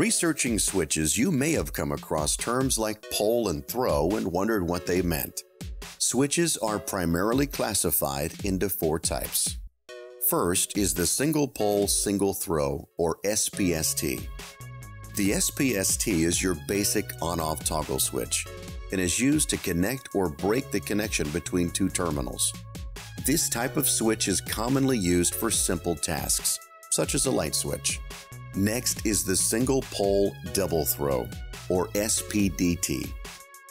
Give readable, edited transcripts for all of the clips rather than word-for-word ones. researching switches, you may have come across terms like pull and throw and wondered what they meant. Switches are primarily classified into four types. First is the single pull, single throw, or SPST. The SPST is your basic on-off toggle switch and is used to connect or break the connection between two terminals. This type of switch is commonly used for simple tasks, such as a light switch. Next is the single pole double throw, or SPDT.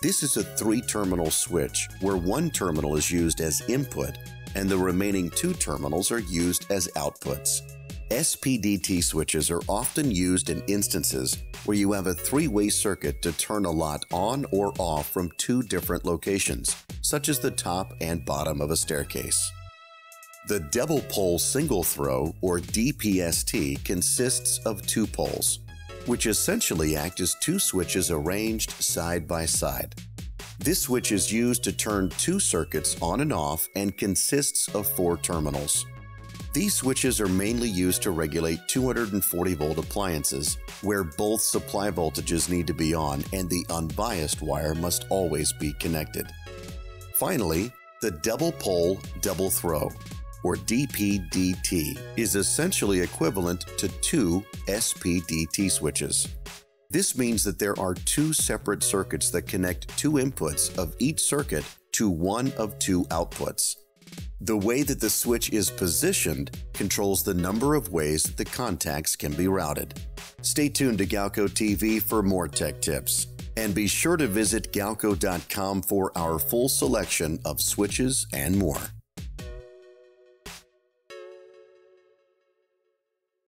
This is a three-terminal switch where one terminal is used as input and the remaining two terminals are used as outputs. SPDT switches are often used in instances where you have a three-way circuit to turn a lot on or off from two different locations, such as the top and bottom of a staircase. The double pole single throw, or DPST, consists of two poles, which essentially act as two switches arranged side by side. This switch is used to turn two circuits on and off and consists of four terminals. These switches are mainly used to regulate 240-volt appliances, where both supply voltages need to be on and the unbiased wire must always be connected. Finally, the double pole double throw, or DPDT, is essentially equivalent to two SPDT switches. This means that there are two separate circuits that connect two inputs of each circuit to one of two outputs. The way that the switch is positioned controls the number of ways that the contacts can be routed. Stay tuned to Galco TV for more tech tips. And be sure to visit galco.com for our full selection of switches and more.